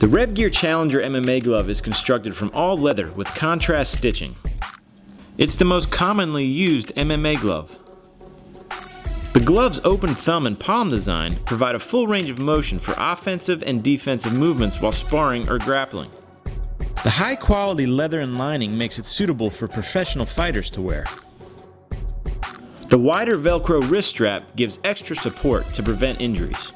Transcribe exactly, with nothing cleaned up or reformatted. The Revgear Challenger M M A glove is constructed from all leather with contrast stitching. It's the most commonly used M M A glove. The glove's open thumb and palm design provide a full range of motion for offensive and defensive movements while sparring or grappling. The high-quality leather and lining makes it suitable for professional fighters to wear. The wider Velcro wrist strap gives extra support to prevent injuries.